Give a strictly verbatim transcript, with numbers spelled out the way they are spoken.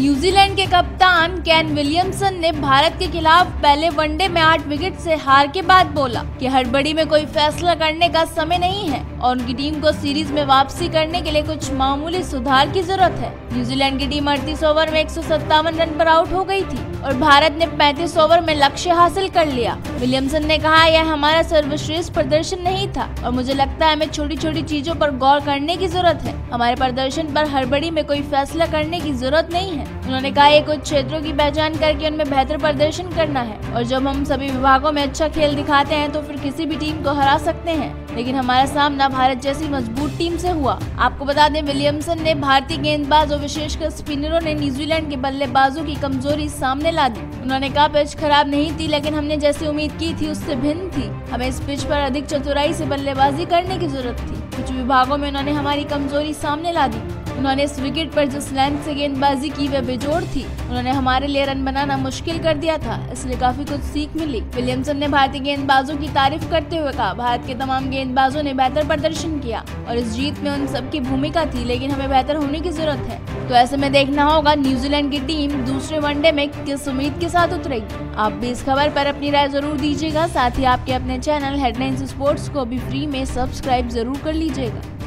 New Zealand के कप्तान Kane Williamson ने भारत के खिलाफ पहले वनडे में आठ विकेट से हार के बाद बोला कि हड़बड़ी में कोई फैसला करने का समय नहीं है और उनकी टीम को सीरीज में वापसी करने के लिए कुछ मामूली सुधार की जरूरत है। न्यूजीलैंड की टीम अड़तीस ओवर में एक सौ सत्तावन रन पर आउट हो गई थी और भारत ने पैंतीस ओवर में लक्ष्य हासिल कर लिया। विलियमसन ने कहा, यह हमारा सर्वश्रेष्ठ प्रदर्शन नहीं था और मुझे लगता है हमें छोटी छोटी चीजों पर गौर करने की जरूरत है। हमारे प्रदर्शन पर हड़बड़ी में कोई फैसला करने की जरूरत नहीं है। उन्होंने कहा, ये कुछ क्षेत्रों की पहचान करके उनमें बेहतर प्रदर्शन करना है और जब हम सभी विभागों में अच्छा खेल दिखाते हैं तो फिर किसी भी टीम को हरा सकते हैं, लेकिन हमारा सामना भारत जैसी मजबूत टीम से हुआ। आपको बता दें, विलियमसन ने भारतीय गेंदबाज और विशेषकर स्पिनरों ने न्यूजीलैंड के बल्लेबाजों की कमजोरी सामने ला दी। उन्होंने कहा, पिच खराब नहीं थी लेकिन हमने जैसी उम्मीद की थी उससे भिन्न थी। हमें इस पिच पर अधिक चतुराई से बल्लेबाजी करने की जरूरत थी। कुछ विभागों में उन्होंने हमारी कमजोरी सामने ला दी। उन्होंने इस विकेट पर जिस लेंथ से गेंदबाजी की वह बेजोड़ थी। उन्होंने हमारे लिए रन बनाना मुश्किल कर दिया था, इसलिए काफी कुछ सीख मिली। विलियमसन ने भारतीय गेंदबाजों की तारीफ करते हुए कहा, भारत के तमाम गेंदबाजों ने बेहतर प्रदर्शन किया और इस जीत में उन सबकी भूमिका थी, लेकिन हमें बेहतर होने की जरूरत है। तो ऐसे में देखना होगा न्यूजीलैंड की टीम दूसरे वनडे में किस उम्मीद के साथ उतरेगी। आप भी इस खबर पर अपनी राय जरूर दीजिएगा। साथ ही आपके अपने चैनल हेडलाइंस स्पोर्ट्स को भी फ्री में सब्सक्राइब जरूर कर लीजिएगा।